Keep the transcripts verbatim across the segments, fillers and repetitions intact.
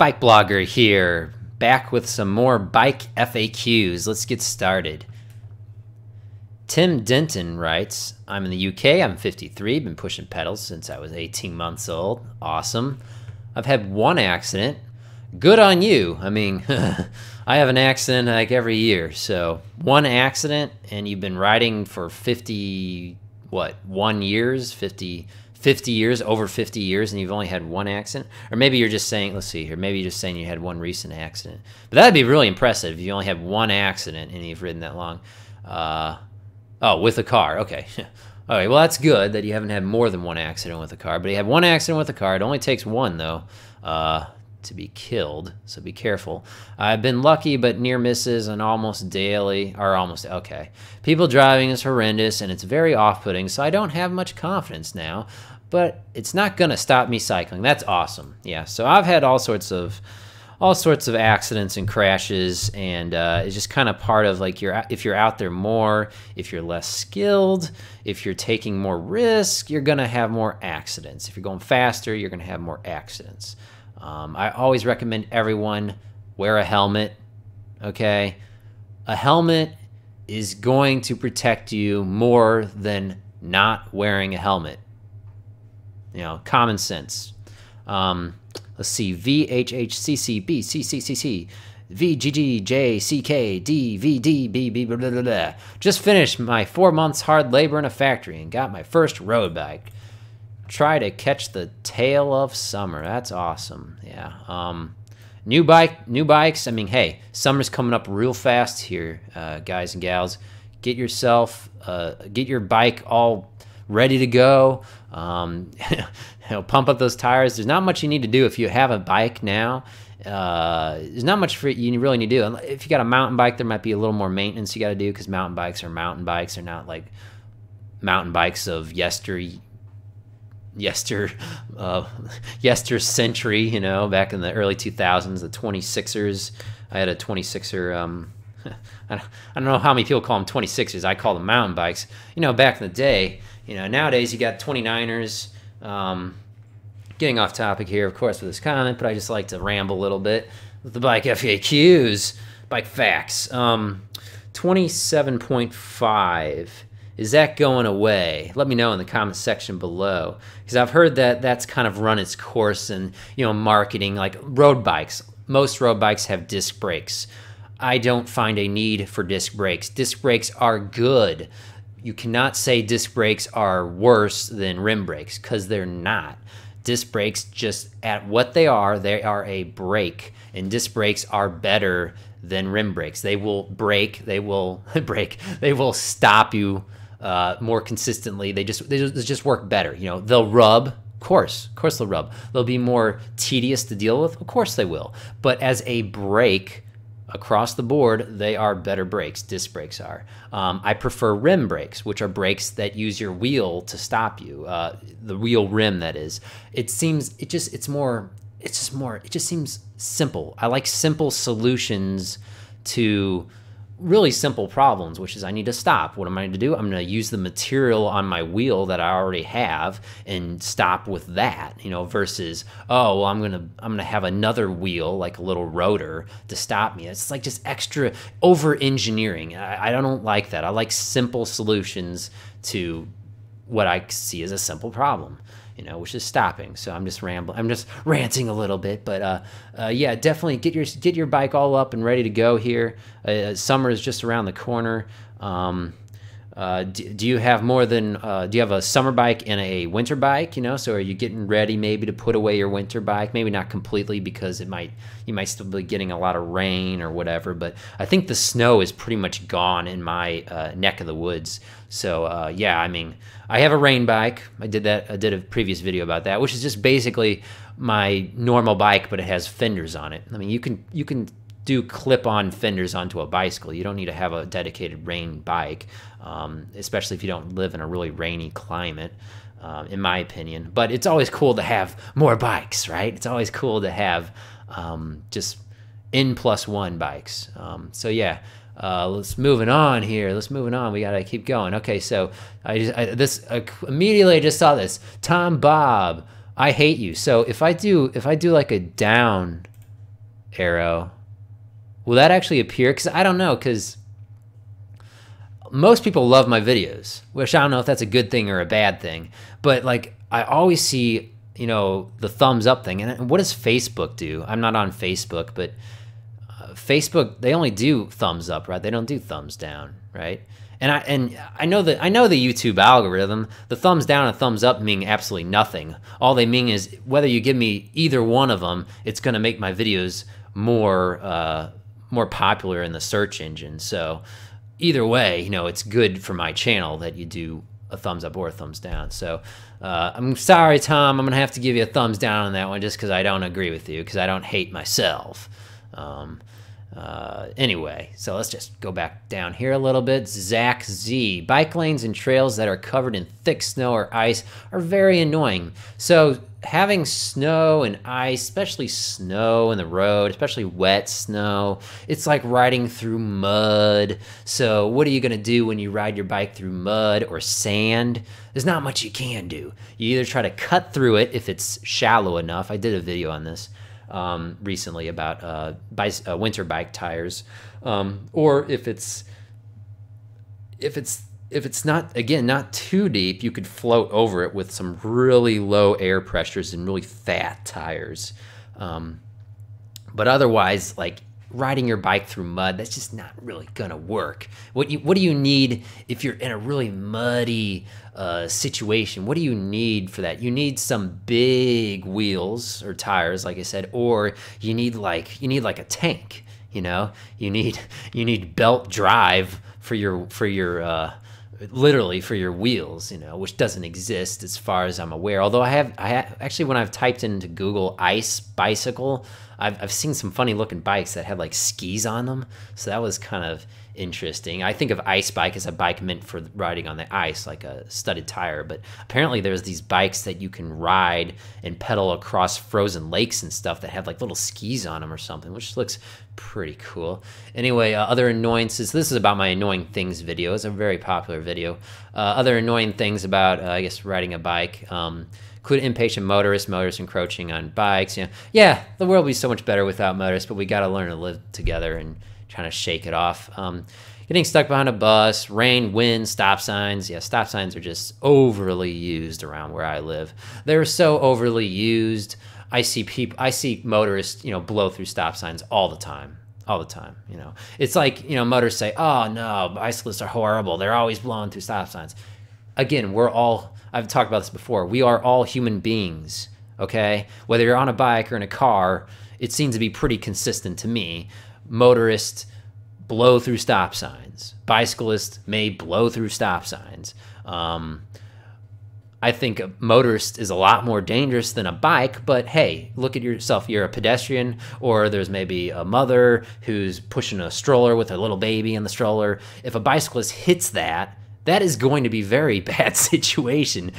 Bike Blogger here, back with some more bike F A Qs. Let's get started. Tim Denton writes, I'm in the U K, I'm fifty-three, been pushing pedals since I was eighteen months old. Awesome. I've had one accident. Good on you. I mean, I have an accident like every year, so one accident and you've been riding for fifty, what, one years, fifty, fifty years, over fifty years, and you've only had one accident? Or maybe you're just saying, let's see here, maybe you're just saying you had one recent accident. But that'd be really impressive if you only had one accident and you've ridden that long. Uh, oh, with a car, okay. All right, well, that's good that you haven't had more than one accident with a car, but you had one accident with a car. It only takes one, though, uh, to be killed, so be careful. I've been lucky, but near misses and almost daily, are almost, okay. People driving is horrendous, and it's very off-putting, so I don't have much confidence now, but it's not gonna stop me cycling. That's awesome, yeah. So I've had all sorts of, all sorts of accidents and crashes, and uh, it's just kind of part of like you're if you're out there more, if you're less skilled, if you're taking more risk, you're gonna have more accidents. If you're going faster, you're gonna have more accidents. Um, I always recommend everyone wear a helmet, okay? A helmet is going to protect you more than not wearing a helmet. You know, common sense. Um, let's see, V H H C C B C C C C V G G J C K D V D B B blah blah blah. Just finished my four months hard labor in a factory and got my first road bike. Try to catch the tail of summer. That's awesome. Yeah. Um, new bike, new bikes. I mean, hey, summer's coming up real fast here, uh, guys and gals. Get yourself, uh, get your bike all ready to go. Um, you know, pump up those tires. There's not much you need to do if you have a bike now. Uh, there's not much for you really need to do. If you got a mountain bike, there might be a little more maintenance you got to do because mountain bikes are mountain bikes. They're not like mountain bikes of yester. Yester, uh, yester century, you know, back in the early two thousands, the twenty-sixers. I had a twenty-sixer. Um, I don't know how many people call them twenty-sixers. I call them mountain bikes. You know, back in the day, you know, nowadays you got twenty-niners. Um, getting off topic here, of course, with this comment, but I just like to ramble a little bit with the bike F A Qs, bike facts. Um, twenty-seven point five. Is that going away? Let me know in the comment section below, because I've heard that that's kind of run its course in, you know, marketing. Like road bikes, most road bikes have disc brakes. I don't find a need for disc brakes. Disc brakes are good. You cannot say disc brakes are worse than rim brakes, because they're not. Disc brakes, just at what they are, they are a brake, and disc brakes are better than rim brakes. They will brake, they will brake, they will stop you Uh, more consistently. They just, they just they just work better. You know, they'll rub, of course, of course they'll rub. They'll be more tedious to deal with, of course they will. But as a brake, across the board, they are better brakes. Disc brakes are. Um, I prefer rim brakes, which are brakes that use your wheel to stop you, uh, the wheel rim that is. It seems, it just, it's more, it's just more, it just seems simple. I like simple solutions to really simple problems, which is I need to stop. What am I going to do? I'm going to use the material on my wheel that I already have and stop with that, you know, versus, oh, well, I'm going to, I'm going to have another wheel, like a little rotor to stop me. It's like just extra over engineering. I, I don't like that. I like simple solutions to what I see as a simple problem, you know, which is stopping. So I'm just rambling. I'm just ranting a little bit, but uh, uh, yeah, definitely get your get your bike all up and ready to go here. Uh, summer is just around the corner. Um, uh, do, do you have more than? Uh, do you have a summer bike and a winter bike? You know, so are you getting ready maybe to put away your winter bike? Maybe not completely, because it might you might still be getting a lot of rain or whatever. But I think the snow is pretty much gone in my uh, neck of the woods. So uh, yeah, I mean, I have a rain bike. I did that. I did a previous video about that, which is just basically my normal bike, but it has fenders on it. I mean, you can you can do clip-on fenders onto a bicycle. You don't need to have a dedicated rain bike, um, especially if you don't live in a really rainy climate, um, in my opinion. But it's always cool to have more bikes, right? It's always cool to have um, just N plus one bikes. Um, so yeah. Uh, let's moving on here. Let's moving on. We gotta keep going. Okay, so I, just, I this I immediately I just saw this. Tom Bob, I hate you. So if I do if I do like a down arrow. Will that actually appear? Because I don't know, because most people love my videos, which I don't know if that's a good thing or a bad thing. But like, I always see, you know, the thumbs up thing. And what does Facebook do? I'm not on Facebook, but uh, Facebook, they only do thumbs up, right? They don't do thumbs down, right? And I and I know that I know the YouTube algorithm. The thumbs down and thumbs up mean absolutely nothing. All they mean is whether you give me either one of them, it's going to make my videos more uh, more popular in the search engine. So either way, you know, it's good for my channel that you do a thumbs up or a thumbs down. So uh, I'm sorry, Tom. I'm gonna have to give you a thumbs down on that one just because I don't agree with you, because I don't hate myself. Um, Uh, anyway, so let's just go back down here a little bit. Zach Z, bike lanes and trails that are covered in thick snow or ice are very annoying. So having snow and ice, especially snow in the road, especially wet snow, it's like riding through mud. So what are you gonna do when you ride your bike through mud or sand? There's not much you can do. You either try to cut through it if it's shallow enough. I did a video on this Um, recently about uh, bice, uh, winter bike tires, um, or if it's if it's if it's not again not too deep, you could float over it with some really low air pressures and really fat tires. Um, but otherwise, like riding your bike through mud, that's just not really gonna work. What you what do you need if you're in a really muddy Uh, situation? What do you need for that? You need some big wheels or tires, like I said, or you need like you need like a tank. You know, you need you need belt drive for your for your uh, literally for your wheels. You know, which doesn't exist as far as I'm aware. Although I have I have, actually when I've typed into Google ice bicycle, I've I've seen some funny looking bikes that had like skis on them. So that was kind of interesting. I think of ice bike as a bike meant for riding on the ice, like a studded tire, but apparently there's these bikes that you can ride and pedal across frozen lakes and stuff that have like little skis on them or something, which looks pretty cool. Anyway, uh, other annoyances. This is about my annoying things video. It's a very popular video. Uh, other annoying things about, uh, I guess, riding a bike. Um, Could impatient motorists, motorists encroaching on bikes. You know, yeah, the world would be so much better without motorists, but we got to learn to live together and trying to shake it off. Um, getting stuck behind a bus, rain, wind, stop signs. Yeah, stop signs are just overly used around where I live. They're so overly used. I see people, I see motorists, you know, blow through stop signs all the time. All the time, you know. It's like, you know, motorists say, "Oh no, bicyclists are horrible. They're always blowing through stop signs." Again, we're all. I've talked about this before. We are all human beings, okay? Whether you're on a bike or in a car, it seems to be pretty consistent to me. Motorists blow through stop signs. Bicyclists may blow through stop signs. Um, I think a motorist is a lot more dangerous than a bike, but hey, look at yourself. You're a pedestrian, or there's maybe a mother who's pushing a stroller with a little baby in the stroller. If a bicyclist hits that, that is going to be a very bad situation.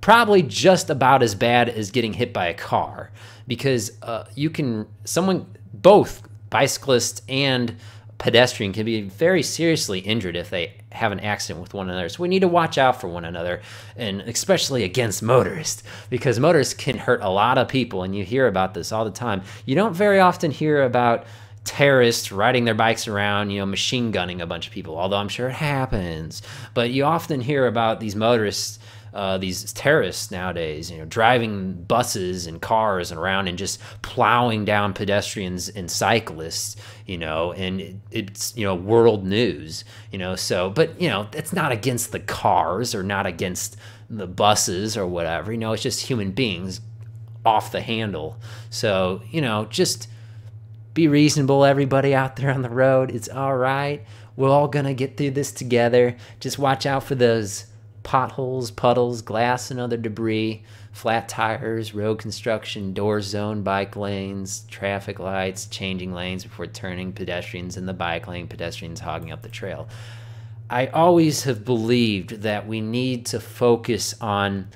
Probably just about as bad as getting hit by a car, because uh, you can, someone, both bicyclist and pedestrian can be very seriously injured if they have an accident with one another. So we need to watch out for one another, and especially against motorists, because motorists can hurt a lot of people, and you hear about this all the time. You don't very often hear about terrorists riding their bikes around, you know, machine gunning a bunch of people, although I'm sure it happens. But you often hear about these motorists, uh, these terrorists nowadays, you know, driving buses and cars around and just plowing down pedestrians and cyclists, you know, and it, it's, you know, world news, you know, so, but, you know, it's not against the cars or not against the buses or whatever, you know, it's just human beings off the handle. So, you know, just be reasonable, everybody out there on the road. It's all right. We're all gonna get through this together. Just watch out for those potholes, puddles, glass and other debris, flat tires, road construction, door zone, bike lanes, traffic lights, changing lanes before turning, pedestrians in the bike lane, pedestrians hogging up the trail. I always have believed that we need to focus on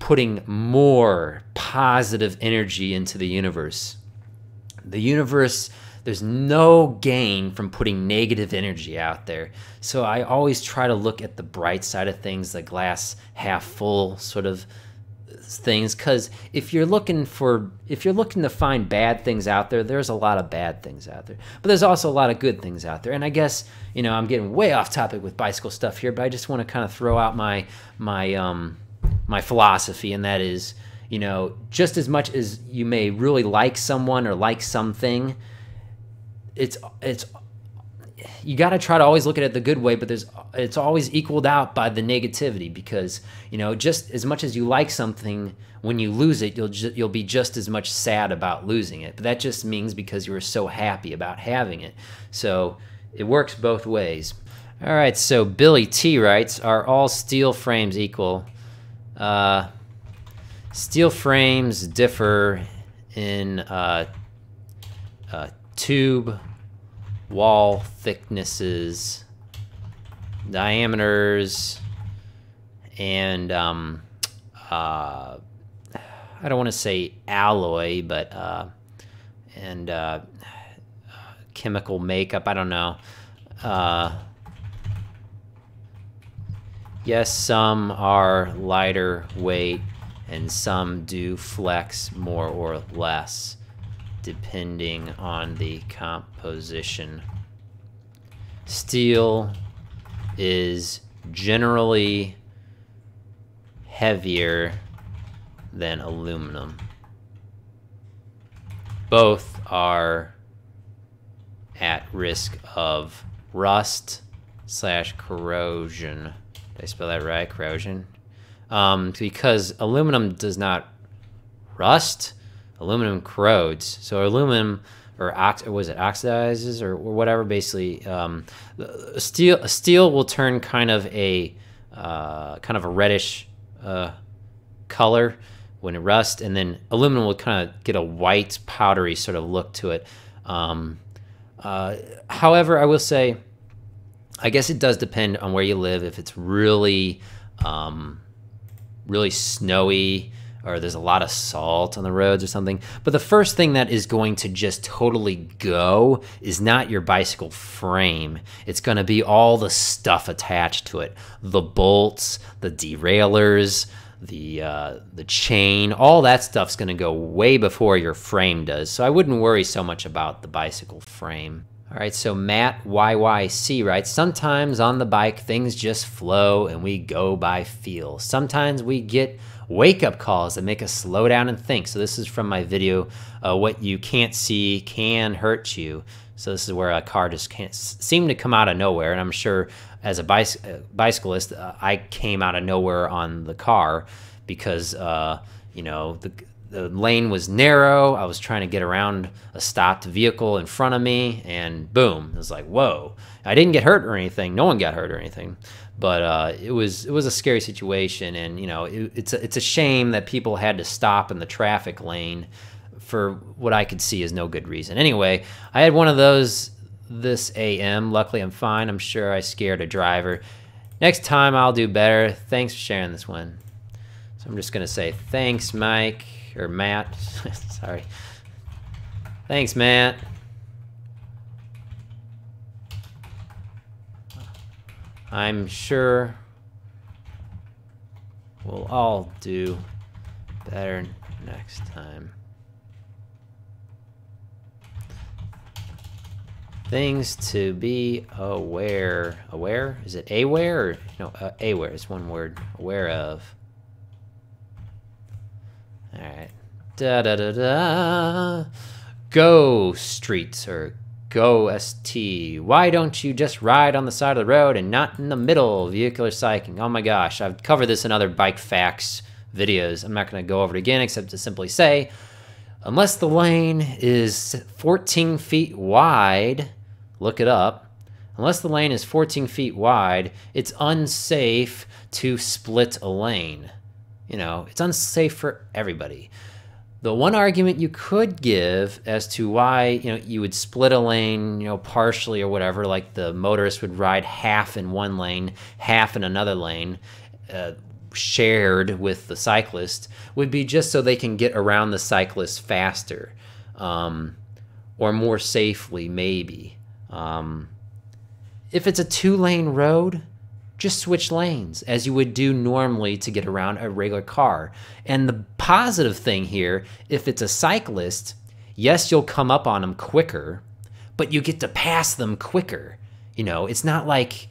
putting more positive energy into the universe. The universe, there's no gain from putting negative energy out there. So I always try to look at the bright side of things, the glass half full sort of things, because if you're looking for, if you're looking to find bad things out there, there's a lot of bad things out there, but there's also a lot of good things out there. And I guess, you know, I'm getting way off topic with bicycle stuff here, but I just want to kind of throw out my my um my philosophy, and that is, you know, just as much as you may really like someone or like something, it's it's you got to try to always look at it the good way, but there's it's always equaled out by the negativity, because, you know, just as much as you like something, when you lose it, you'll ju you'll be just as much sad about losing it. But that just means because you were so happy about having it. So it works both ways. All right, so Billy T writes, are all steel frames equal? Uh, steel frames differ in uh, uh, tube wall thicknesses, diameters, and um, uh, I don't want to say alloy, but uh, and uh, chemical makeup, I don't know. Uh, yes, some are lighter weight and some do flex more or less, depending on the composition. Steel is generally heavier than aluminum. Both are at risk of rust slash corrosion. Did I spell that right? Corrosion? Um, because aluminum does not rust. Aluminum corrodes. So aluminum, or ox, or was it oxidizes, or, or whatever. Basically, um, steel steel will turn kind of a uh, kind of a reddish uh, color when it rusts, and then aluminum will kind of get a white, powdery sort of look to it. Um, uh, however, I will say, I guess it does depend on where you live. If it's really, um, really snowy, or there's a lot of salt on the roads or something. But the first thing that is going to just totally go is not your bicycle frame. It's gonna be all the stuff attached to it. The bolts, the derailleurs, the, uh, the chain, all that stuff's gonna go way before your frame does. So I wouldn't worry so much about the bicycle frame. All right, so Matt Y Y C writes, sometimes on the bike, things just flow and we go by feel. Sometimes we get wake-up calls that make us slow down and think. So this is from my video, uh, what you can't see can hurt you. So this is where a car just can't seem to come out of nowhere, and I'm sure as a bicy bicyclist, uh, I came out of nowhere on the car because uh, you know, the, the lane was narrow. I was trying to get around a stopped vehicle in front of me, and boom, it was like, whoa. I didn't get hurt or anything. No one got hurt or anything. But uh, it was it was a scary situation, and you know, it, it's a, it's a shame that people had to stop in the traffic lane for what I could see is no good reason. Anyway, I had one of those this A M. Luckily, I'm fine. I'm sure I scared a driver. Next time, I'll do better. Thanks for sharing this one. So I'm just gonna say thanks, Mike or Matt. Sorry. Thanks, Matt. I'm sure we'll all do better next time. Things to be aware, aware? Is it aware or, no, uh, aware is one word, aware of. All right, da da da da. Go streets, or go S T. Why don't you just ride on the side of the road and not in the middle? Vehicular cycling. Oh my gosh, I've covered this in other bike facts videos. I'm not going to go over it again, except to simply say, unless the lane is fourteen feet wide, look it up. Unless the lane is fourteen feet wide, it's unsafe to split a lane. You know, it's unsafe for everybody. The one argument you could give as to why, you know, you would split a lane, you know, partially or whatever, like the motorist would ride half in one lane, half in another lane, uh, shared with the cyclist, would be just so they can get around the cyclist faster, um, or more safely maybe. Um, if it's a two-lane road, just switch lanes as you would do normally to get around a regular car. And the positive thing here, if it's a cyclist, yes, you'll come up on them quicker, but you get to pass them quicker. You know, it's not like,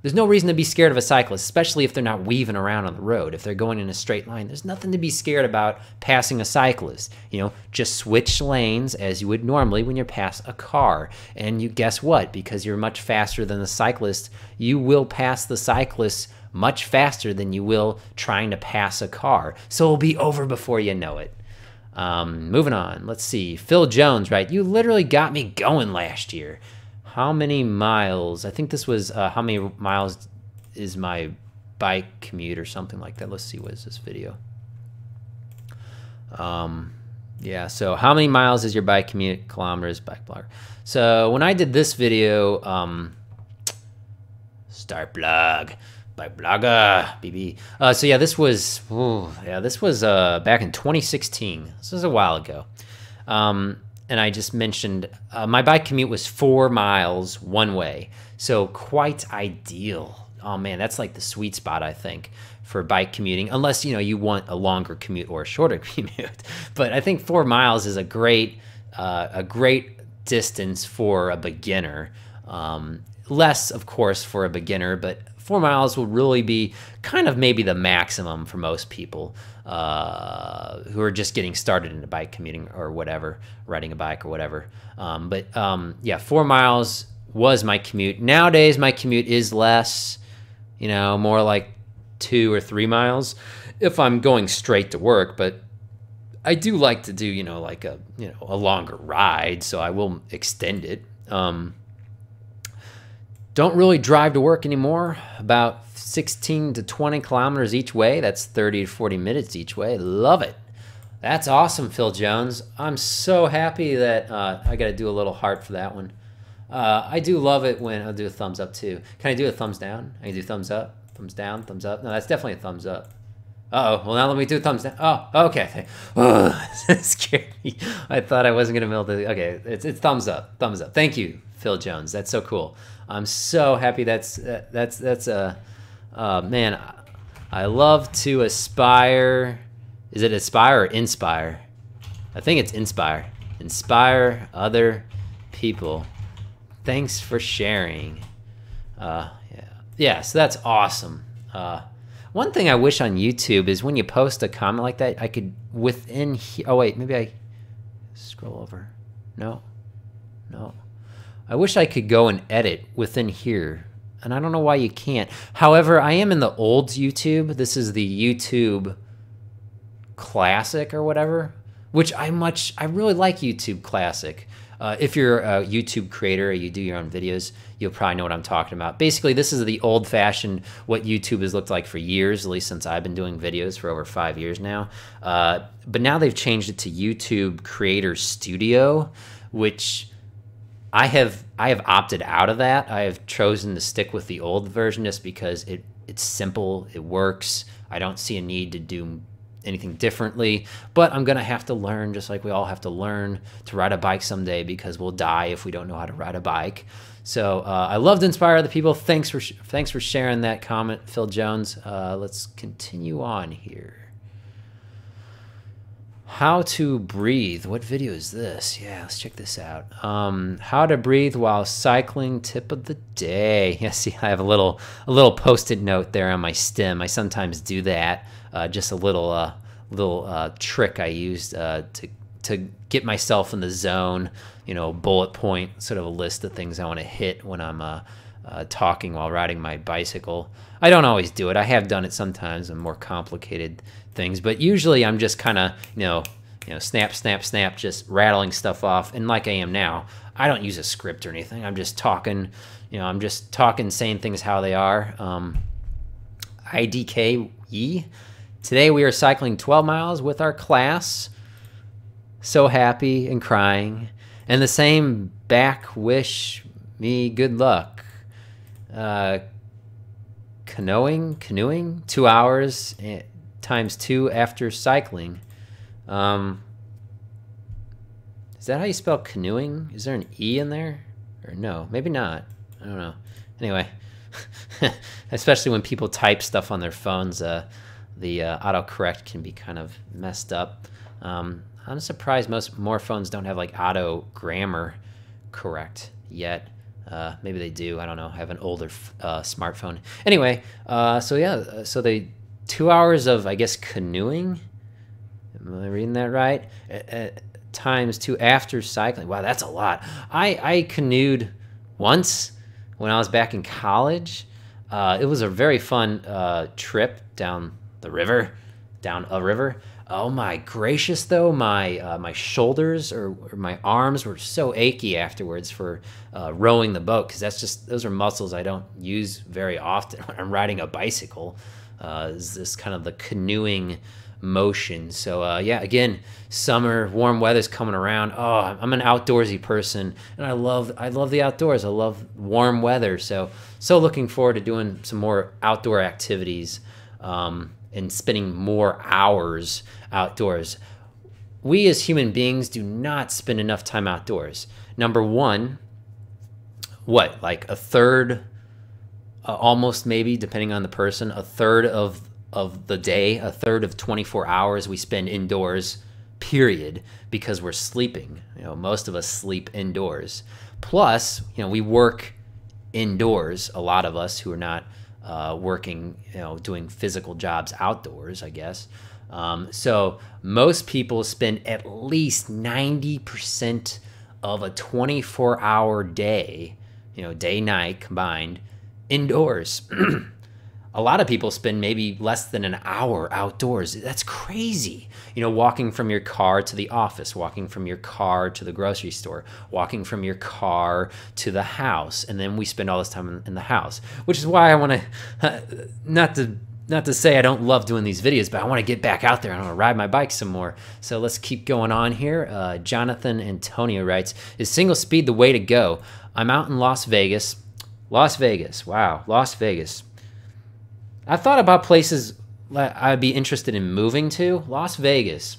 there's no reason to be scared of a cyclist, especially if they're not weaving around on the road. If they're going in a straight line, there's nothing to be scared about passing a cyclist. You know, just switch lanes as you would normally when you pass a car. And you guess what? Because you're much faster than the cyclist, you will pass the cyclist much faster than you will trying to pass a car. So it'll be over before you know it. Um, moving on, let's see. Phil Jones, right? You literally got me going last year. How many miles? I think this was uh, how many miles is my bike commute or something like that. Let's see, what is this video? Um, yeah, so how many miles is your bike commute? Kilometers, bike blogger. So when I did this video, um, start blog, bike blogger, B B. Uh, so yeah, this was, ooh, yeah, this was uh, back in twenty sixteen. This was a while ago. Um, And I just mentioned uh, my bike commute was four miles one way. So quite ideal. Oh man, that's like the sweet spot, I think, for bike commuting, unless, you know, you want a longer commute or a shorter commute. But I think four miles is a great, uh, a great distance for a beginner. Um, less, of course, for a beginner, but four miles will really be kind of maybe the maximum for most people uh, who are just getting started into bike commuting or whatever, riding a bike or whatever. Um, but um, yeah, four miles was my commute. Nowadays, my commute is less, you know, more like two or three miles if I'm going straight to work. But I do like to do, you know, like a, you know, a longer ride, so I will extend it. Um, Don't really drive to work anymore, about sixteen to twenty kilometers each way. That's thirty to forty minutes each way. Love it. That's awesome, Phil Jones. I'm so happy that uh, I got to do a little heart for that one. Uh, I do love it when I'll do a thumbs up too. Can I do a thumbs down? I can do thumbs up, thumbs down, thumbs up. No, that's definitely a thumbs up. Uh-oh, well now let me do a thumbs down. Oh, okay. Oh, that scared me. I thought I wasn't going to be able to. Okay, it's, it's thumbs up, thumbs up. Thank you, Phil Jones. That's so cool. I'm so happy that's, that's, that's a, uh, man, I love to aspire. Is it aspire or inspire? I think it's inspire. Inspire other people. Thanks for sharing. Uh, yeah. Yeah, so that's awesome. Uh, one thing I wish on YouTube is when you post a comment like that, I could within here, oh wait, maybe I scroll over. No, no. I wish I could go and edit within here, and I don't know why you can't. However, I am in the old YouTube. This is the YouTube Classic or whatever, which I much, I really like YouTube Classic. Uh, if you're a YouTube creator or you do your own videos, you'll probably know what I'm talking about. Basically, this is the old-fashioned, what YouTube has looked like for years, at least since I've been doing videos for over five years now. Uh, but now they've changed it to YouTube Creator Studio, which I have I have opted out of that. I have chosen to stick with the old version just because it it's simple, it works. I don't see a need to do anything differently, but I'm gonna have to learn, just like we all have to learn to ride a bike someday, because we'll die if we don't know how to ride a bike. So uh, I love to inspire other people. Thanks for sh thanks for sharing that comment, Phil Jones. Uh, let's continue on here. How to breathe. What video is this? Yeah, let's check this out. Um, how to breathe while cycling tip of the day. Yeah, see, I have a little a little post-it note there on my stem. I sometimes do that. Uh, just a little uh, little uh, trick I used uh, to to get myself in the zone. You know, bullet point, sort of a list of things I want to hit when I'm uh, uh, talking while riding my bicycle. I don't always do it. I have done it sometimes in more complicated things, but usually I'm just kind of, you know, you know, snap, snap, snap, just rattling stuff off. And like I am now, I don't use a script or anything. I'm just talking, you know, I'm just talking, saying things how they are. Um, I D K E. Today we are cycling twelve miles with our class. So happy and crying. And the same back wish me good luck. Uh, canoeing canoeing two hours times two after cycling. Um is that how you spell canoeing? Is there an E in there or no? Maybe not, I don't know. Anyway, especially when people type stuff on their phones, uh, the uh, autocorrect can be kind of messed up. Um, I'm surprised most more phones don't have like auto grammar correct yet. Uh, maybe they do. I don't know. I have an older uh, smartphone. Anyway, uh, so yeah, so they two hours of I guess canoeing. Am I reading that right? At, at times two after cycling. Wow, that's a lot. I I canoed once when I was back in college. Uh, it was a very fun uh, trip down the river, down a river. Oh my gracious though, my uh, my shoulders or, or my arms were so achy afterwards for uh, rowing the boat, because that's just, those are muscles I don't use very often when I'm riding a bicycle. Uh, is this kind of the canoeing motion. So uh, yeah, again, summer, warm weather's coming around. Oh, I'm an outdoorsy person, and I love I love the outdoors. I love warm weather. So so looking forward to doing some more outdoor activities. Um, and spending more hours outdoors. We as human beings do not spend enough time outdoors. Number one, what, like a third, uh, almost maybe, depending on the person, a third of, of the day, a third of twenty-four hours we spend indoors, period, because we're sleeping. You know, most of us sleep indoors. Plus, you know, we work indoors, a lot of us who are not Uh, working, you know, doing physical jobs outdoors, I guess. Um, so most people spend at least ninety percent of a twenty-four hour day, you know, day, night combined, indoors. A lot of people spend maybe less than an hour outdoors. That's crazy. You know, walking from your car to the office, walking from your car to the grocery store, walking from your car to the house, and then we spend all this time in the house, which is why I want to, not to not to say I don't love doing these videos, but I want to get back out there. I want to ride my bike some more. So let's keep going on here. Uh, Jonathan Antonio writes, is single speed the way to go? I'm out in Las Vegas. Las Vegas, wow, Las Vegas. I thought about places I'd be interested in moving to. Las Vegas,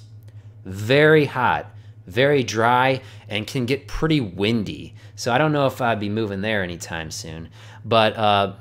very hot, very dry, and can get pretty windy. So I don't know if I'd be moving there anytime soon. But uh,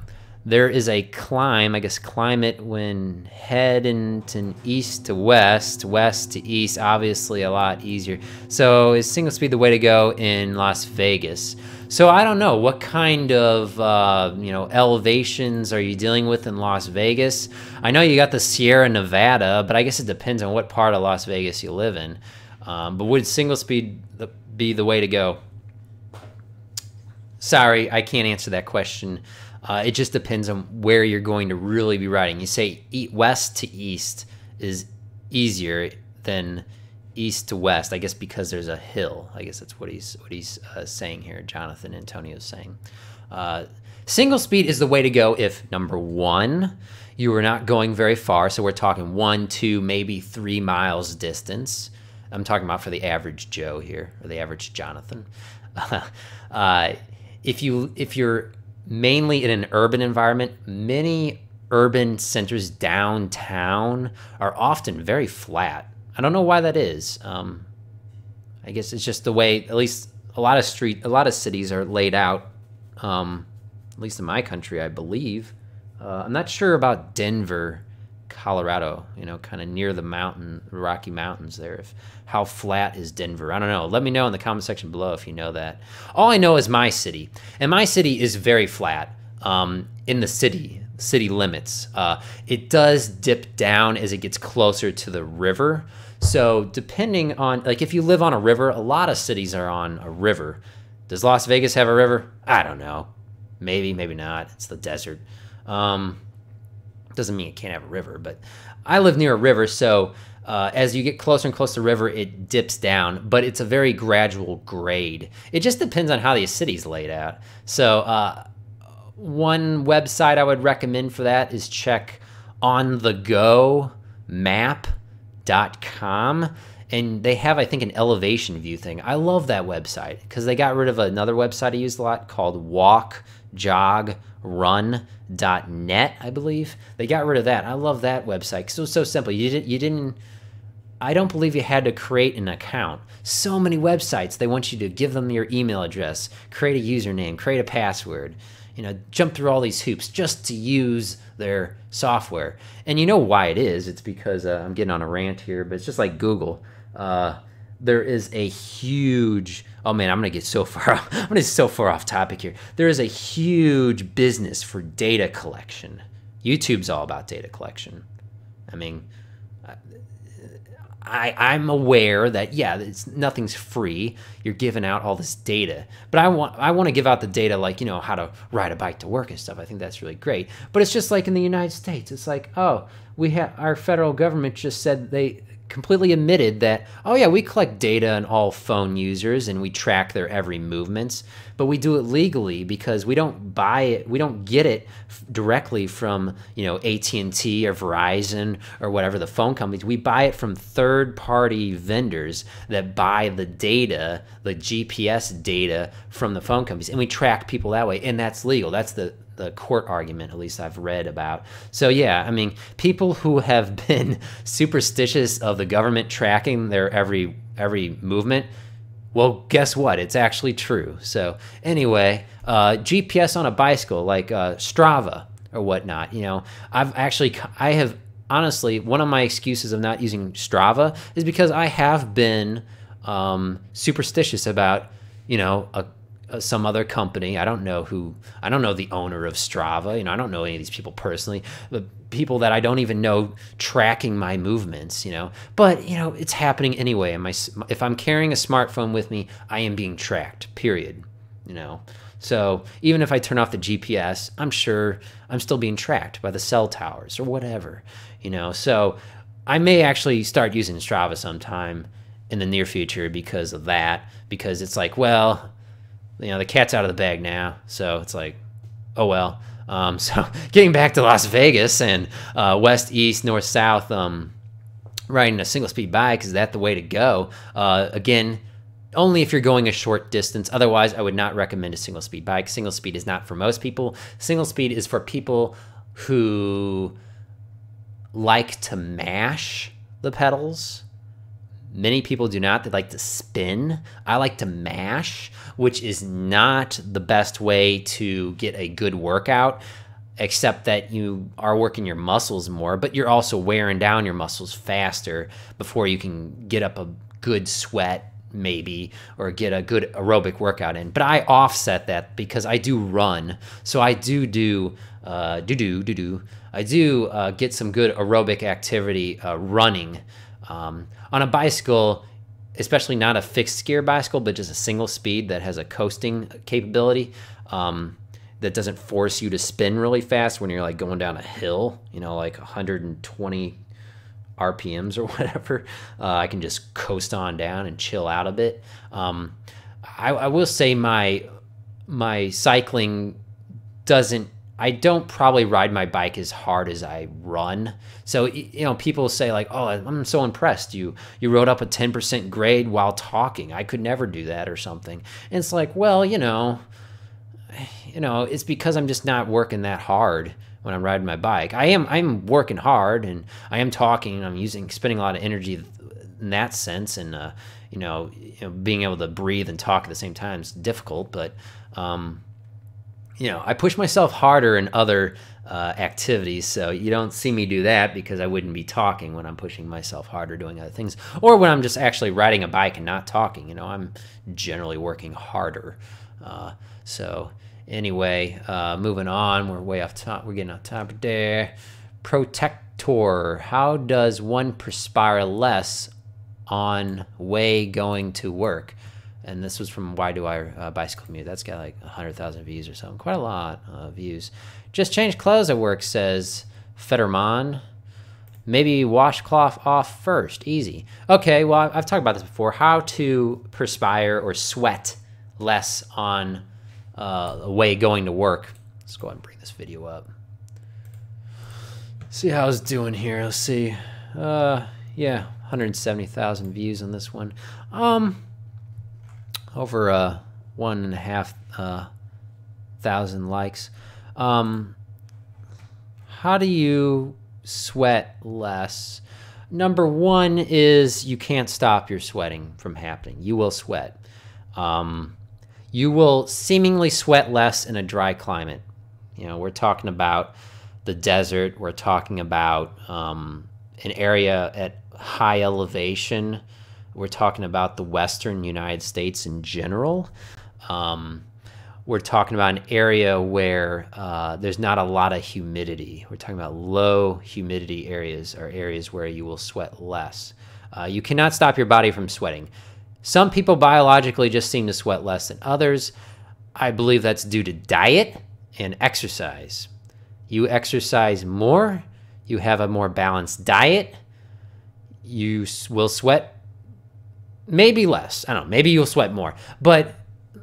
there is a climb, I guess climb it when heading to east to west, west to east, obviously a lot easier. So is single speed the way to go in Las Vegas? So I don't know, what kind of uh, you know, elevations are you dealing with in Las Vegas? I know you got the Sierra Nevada, but I guess it depends on what part of Las Vegas you live in. Um, but would single speed be the way to go? Sorry, I can't answer that question. Uh, it just depends on where you're going to really be riding. You say west to east is easier than east to west, I guess, because there's a hill. I guess that's what he's what he's uh, saying here. Jonathan Antonio is saying, uh, single speed is the way to go if number one, you are not going very far. So we're talking one, two, maybe three miles distance. I'm talking about for the average Joe here, or the average Jonathan. Uh, uh, if you if you're mainly in an urban environment, many urban centers downtown are often very flat. I don't know why that is. Um, I guess it's just the way, at least a lot of street, a lot of cities are laid out, um, at least in my country, I believe. Uh, I'm not sure about Denver, Colorado, you know, kind of near the mountain, Rocky Mountains there. If, how flat is Denver? I don't know. Let me know in the comment section below if you know that. All I know is my city, and my city is very flat um, in the city. City limits. Uh, it does dip down as it gets closer to the river. So depending on, like if you live on a river, a lot of cities are on a river. Does Las Vegas have a river? I don't know. Maybe, maybe not. It's the desert. Um, doesn't mean it can't have a river, but I live near a river. So uh, as you get closer and closer to the river, it dips down, but it's a very gradual grade. It just depends on how the city's laid out. So, uh, one website I would recommend for that is check on the go map dot com, and they have, I think, an elevation view thing. I love that website because they got rid of another website I used a lot called Walk Jog Run dot net, I believe. They got rid of that. I love that website because it was so simple. You didn't, you didn't, I don't believe you had to create an account. So many websites, they want you to give them your email address, create a username, create a password. you know, jump through all these hoops just to use their software. And you know why it is. It's because uh, I'm getting on a rant here, but it's just like Google. Uh, there is a huge, oh man, I'm gonna get so far off, I'm gonna get so far off topic here. There is a huge business for data collection. YouTube's all about data collection. I mean, I, I'm aware that, yeah, it's, nothing's free. You're giving out all this data. But I want I want to give out the data like, you know, how to ride a bike to work and stuff. I think that's really great. But it's just like in the United States. It's like, oh, we have, our federal government just said, they completely admitted that, oh, yeah, we collect data on all phone users and we track their every movements. But we do it legally because we don't buy it. We don't get it directly from, you know, A T and T or Verizon or whatever the phone companies. We buy it from third-party vendors that buy the data, the G P S data from the phone companies. And we track people that way. And that's legal. That's the the court argument, at least I've read about. So yeah, I mean, people who have been superstitious of the government tracking their every every movement, well, guess what? It's actually true. So anyway, uh, G P S on a bicycle, like uh, Strava or whatnot, you know, I've actually, I have honestly, one of my excuses of not using Strava is because I have been um, superstitious about, you know, a some other company. I don't know who, I don't know the owner of Strava, you know, I don't know any of these people personally, but people that I don't even know tracking my movements, you know, but you know, it's happening anyway. And my, if I'm carrying a smartphone with me, I am being tracked, period, you know? So even if I turn off the G P S, I'm sure I'm still being tracked by the cell towers or whatever, you know? So I may actually start using Strava sometime in the near future because of that, because it's like, well, you know, the cat's out of the bag now, so it's like, oh well. Um, so getting back to Las Vegas and uh, west, east, north, south, um, riding a single-speed bike, is that the way to go? Uh, again, only if you're going a short distance. Otherwise, I would not recommend a single-speed bike. Single-speed is not for most people. Single-speed is for people who like to mash the pedals. Many people do not. They like to spin. I like to mash, which is not the best way to get a good workout, except that you are working your muscles more, but you're also wearing down your muscles faster before you can get up a good sweat maybe, or get a good aerobic workout in. But I offset that because I do run. So I do do, uh, do, do, do, do. I do uh, get some good aerobic activity uh, running. Um, on a bicycle, especially not a fixed gear bicycle, but just a single speed that has a coasting capability, um, that doesn't force you to spin really fast when you're like going down a hill, you know, like one hundred twenty R P Ms or whatever. Uh, I can just coast on down and chill out a bit. Um, I, I will say my, my cycling doesn't, I don't probably ride my bike as hard as I run. So, you know, people say like, oh, I'm so impressed. You you rode up a ten percent grade while talking. I could never do that or something. And it's like, well, you know, you know, it's because I'm just not working that hard when I'm riding my bike. I am I'm working hard and I am talking and I'm using, spending a lot of energy in that sense. And, uh, you know, you know, being able to breathe and talk at the same time is difficult, but, um, you know, I push myself harder in other uh, activities, so you don't see me do that because I wouldn't be talking when I'm pushing myself harder doing other things, or when I'm just actually riding a bike and not talking. You know, I'm generally working harder. Uh, so anyway, uh, moving on, we're way off top. We're getting off topic there. Protector, how does one perspire less on way going to work? And this was from Why Do I uh, Bicycle Commute. That's got like one hundred thousand views or something. Quite a lot of views. Just change clothes at work, says Fetterman. Maybe washcloth off first. Easy. Okay, well, I've talked about this before. How to perspire or sweat less on uh, the way going to work. Let's go ahead and bring this video up. See how it's doing here. Let's see. Uh, yeah, one hundred seventy thousand views on this one. Um... Over uh, one and a half uh, thousand likes. Um, how do you sweat less? Number one is you can't stop your sweating from happening. You will sweat. Um, you will seemingly sweat less in a dry climate. You know, we're talking about the desert. We're talking about um, an area at high elevation. We're talking about the western United States in general. Um, we're talking about an area where uh, there's not a lot of humidity. We're talking about low humidity areas, or areas where you will sweat less. Uh, you cannot stop your body from sweating. Some people biologically just seem to sweat less than others. I believe that's due to diet and exercise. You exercise more, you have a more balanced diet, you will sweat maybe less. I don't know, maybe you'll sweat more. But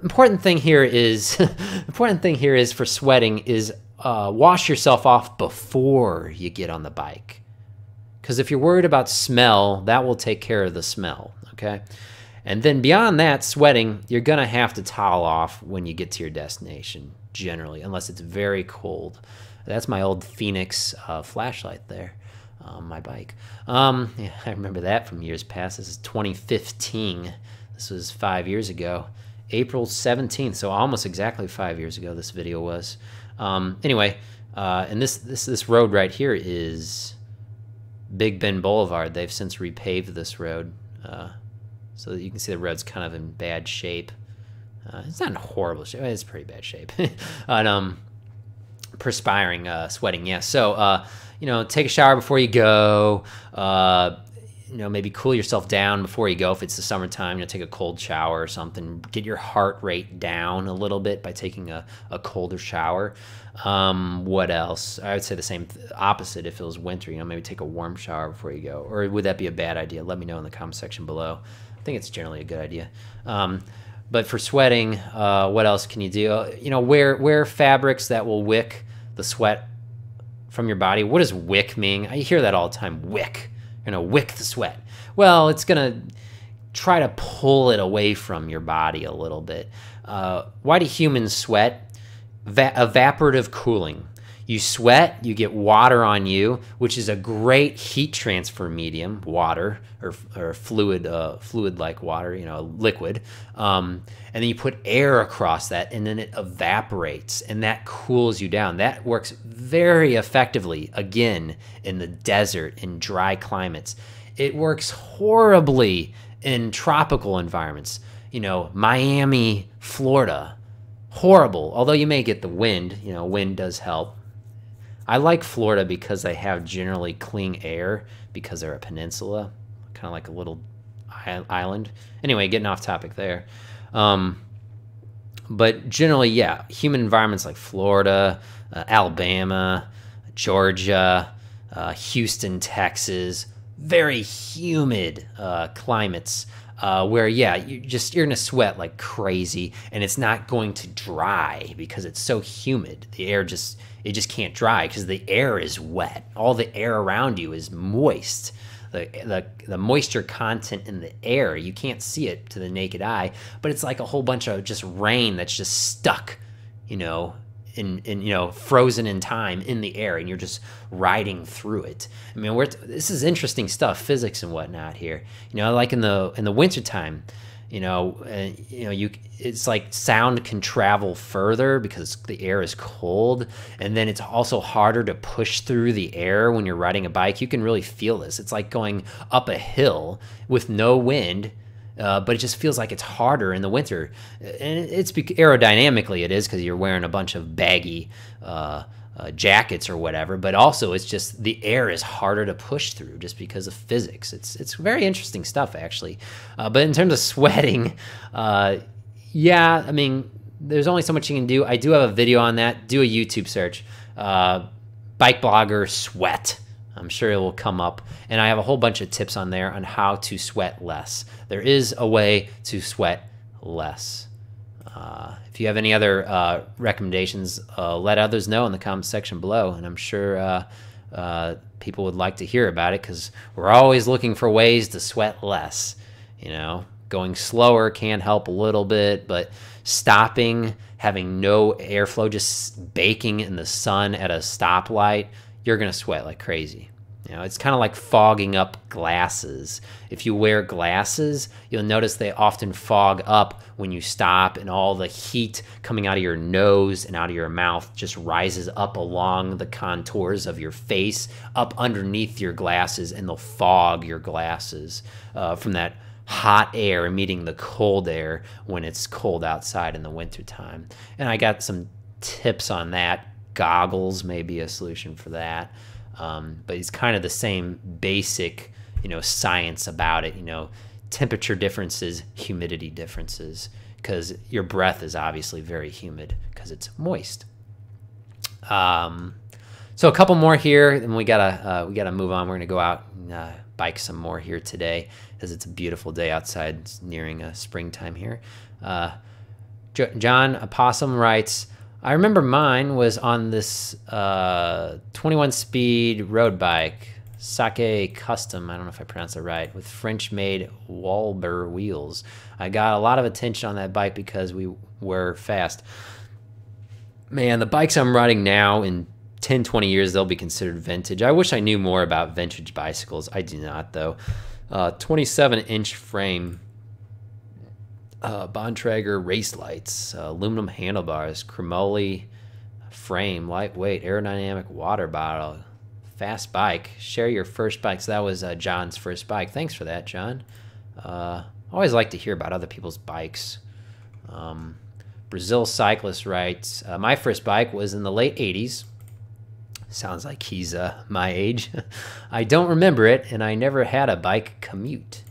important thing here is, important thing here is for sweating is uh, wash yourself off before you get on the bike. Because if you're worried about smell, that will take care of the smell, okay? And then beyond that, sweating, you're gonna have to towel off when you get to your destination, generally, unless it's very cold. That's my old Phoenix uh, flashlight there on my bike. Um, yeah, I remember that from years past. This is twenty fifteen. This was five years ago. April seventeenth, so almost exactly five years ago this video was. Um, anyway, uh, and this, this, this road right here is Big Bend Boulevard. They've since repaved this road. Uh, so you can see the road's kind of in bad shape. Uh, it's not in horrible shape. It's pretty bad shape. And um, perspiring, uh, sweating, yeah. So, uh, you know, take a shower before you go. Uh, you know, maybe cool yourself down before you go. If it's the summertime, you know, take a cold shower or something. Get your heart rate down a little bit by taking a, a colder shower. Um, what else? I would say the same th opposite if it was winter. You know, maybe take a warm shower before you go. Or would that be a bad idea? Let me know in the comment section below. I think it's generally a good idea. Um, but for sweating, uh, what else can you do? You know, wear, wear fabrics that will wick the sweat from your body. What does wick mean? I hear that all the time, wick. You're gonna wick the sweat. Well, it's gonna try to pull it away from your body a little bit. Uh, why do humans sweat? Va- evaporative cooling. You sweat, you get water on you, which is a great heat transfer medium, water, or, or fluid, uh, fluid-like water, you know, liquid. Um, and then you put air across that, and then it evaporates, and that cools you down. That works very effectively, again, in the desert, in dry climates. It works horribly in tropical environments. You know, Miami, Florida, horrible. Although you may get the wind, you know, wind does help. I like Florida because they have generally clean air because they're a peninsula, kind of like a little island. Anyway, getting off topic there. Um, but generally, yeah, humid environments like Florida, uh, Alabama, Georgia, uh, Houston, Texas, very humid uh, climates uh, where, yeah, you just, you're gonna sweat like crazy, and it's not going to dry because it's so humid. The air just, it just can't dry because the air is wet. All the air around you is moist. The, the, the moisture content in the air, you can't see it to the naked eye, but it's like a whole bunch of just rain that's just stuck, you know, in, in you know, frozen in time in the air, and you're just riding through it. I mean, we're, this is interesting stuff, physics and whatnot here. You know, like in the, in the wintertime, you know, uh, you know, you, it's like sound can travel further because the air is cold, and then it's also harder to push through the air when you're riding a bike. You can really feel this. It's like going up a hill with no wind, uh, but it just feels like it's harder in the winter. And it's aerodynamically it is because you're wearing a bunch of baggy uh, uh, jackets or whatever, but also it's just the air is harder to push through just because of physics. It's, it's very interesting stuff, actually. Uh, but in terms of sweating, uh, yeah, I mean, there's only so much you can do. I do have a video on that. Do a YouTube search. Uh, bike blogger sweat. I'm sure it will come up. And I have a whole bunch of tips on there on how to sweat less. There is a way to sweat less. Uh, if you have any other uh, recommendations, uh, let others know in the comment section below. And I'm sure uh, uh, people would like to hear about it, because we're always looking for ways to sweat less, you know. Going slower can help a little bit, but stopping, having no airflow, just baking in the sun at a stoplight, you're gonna sweat like crazy. You know, it's kind of like fogging up glasses. If you wear glasses, you'll notice they often fog up when you stop, and all the heat coming out of your nose and out of your mouth just rises up along the contours of your face, up underneath your glasses, and they'll fog your glasses uh, from that hot air meeting the cold air when it's cold outside in the wintertime. And I got some tips on that. Goggles may be a solution for that. Um, but it's kind of the same basic, you know, science about it, you know, temperature differences, humidity differences, because your breath is obviously very humid because it's moist. Um, so a couple more here, and we gotta uh, we gotta move on. We're gonna go out and uh, bike some more here today, as it's a beautiful day outside. It's nearing uh, springtime here. Uh, Jo- John Apostol writes, I remember mine was on this uh, twenty-one speed road bike, Sake Custom, I don't know if I pronounced it right, with French-made Walbur wheels. I got a lot of attention on that bike because we were fast. Man, the bikes I'm riding now, in ten, twenty years, they'll be considered vintage. I wish I knew more about vintage bicycles. I do not, though. twenty-seven inch uh, frame. Uh, Bontrager race lights, uh, aluminum handlebars, Chromoly frame, lightweight, aerodynamic water bottle, fast bike. Share your first bike. So that was uh, John's first bike. Thanks for that, John. Uh, always like to hear about other people's bikes. Um, Brazil Cyclist writes, uh, my first bike was in the late eighties. Sounds like he's uh, my age. I don't remember it, and I never had a bike commute.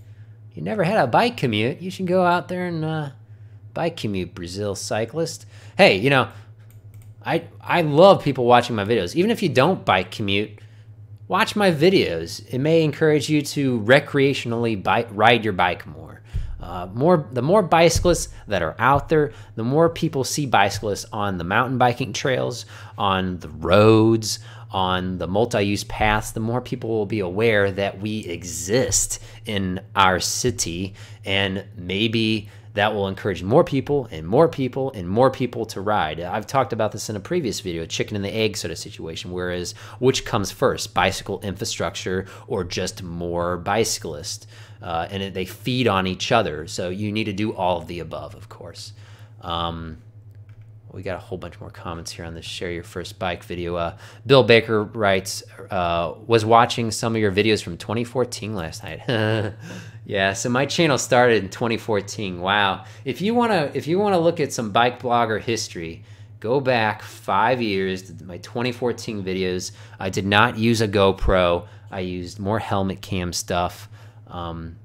You never had a bike commute, you should go out there and uh, bike commute, Brazil Cyclist. Hey, you know, I I love people watching my videos. Even if you don't bike commute, watch my videos. It may encourage you to recreationally bike, ride your bike more. Uh, more. The more bicyclists that are out there, the more people see bicyclists on the mountain biking trails, on the roads, on the multi-use paths, the more people will be aware that we exist in our city, and maybe that will encourage more people and more people and more people to ride. I've talked about this in a previous video, chicken and the egg sort of situation, whereas which comes first, bicycle infrastructure or just more bicyclists? Uh, and it, they feed on each other, so you need to do all of the above, of course. Um, We got a whole bunch more comments here on this Share Your First Bike video. Uh, Bill Baker writes, uh, was watching some of your videos from twenty fourteen last night. Yeah, so my channel started in twenty fourteen. Wow. If you wanna, if you wanna look at some bike blogger history, go back five years to my twenty fourteen videos. I did not use a GoPro. I used more helmet cam stuff. Um,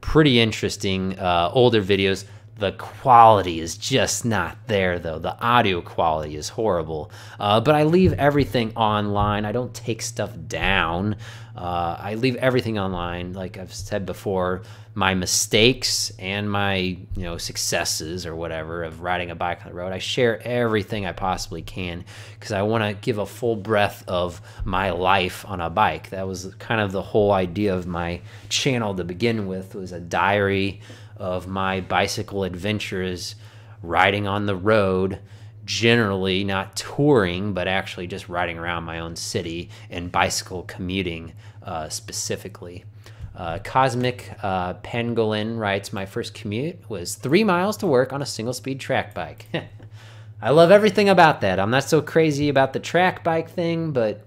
pretty interesting uh, older videos. The quality is just not there, though. The audio quality is horrible. Uh, but I leave everything online. I don't take stuff down. Uh, I leave everything online. Like I've said before, my mistakes and my you know successes or whatever of riding a bike on the road, I share everything I possibly can because I want to give a full breadth of my life on a bike. That was kind of the whole idea of my channel to begin with. It was a diary of my bicycle adventures, riding on the road, generally not touring, but actually just riding around my own city, and bicycle commuting uh, specifically. Uh, Cosmic uh, Pangolin writes, my first commute was three miles to work on a single speed track bike. I love everything about that. I'm not so crazy about the track bike thing, but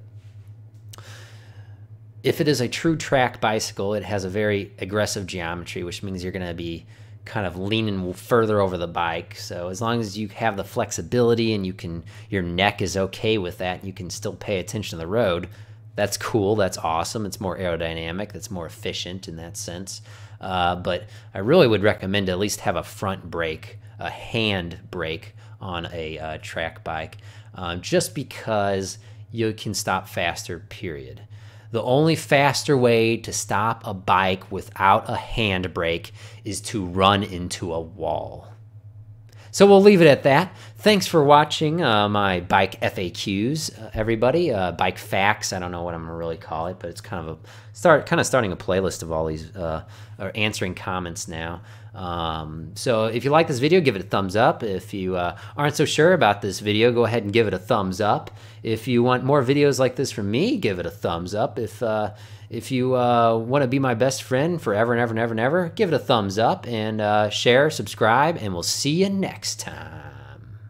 if it is a true track bicycle, it has a very aggressive geometry, which means you're gonna be kind of leaning further over the bike. So as long as you have the flexibility and you can, your neck is okay with that, you can still pay attention to the road, that's cool, that's awesome, it's more aerodynamic, that's more efficient in that sense. Uh, but I really would recommend to at least have a front brake, a hand brake on a uh, track bike, uh, just because you can stop faster, period. The only faster way to stop a bike without a handbrake is to run into a wall. So we'll leave it at that. Thanks for watching uh, my bike F A Qs, uh, everybody. Uh, bike facts, I don't know what I'm gonna really call it, but it's kind of a start, kind of starting a playlist of all these, uh, or answering comments now. Um, so if you like this video, give it a thumbs up. If you uh, aren't so sure about this video, go ahead and give it a thumbs up. If you want more videos like this from me, give it a thumbs up. If uh, if you uh, want to be my best friend forever and ever and ever and ever, give it a thumbs up, and uh, share, subscribe, and we'll see you next time.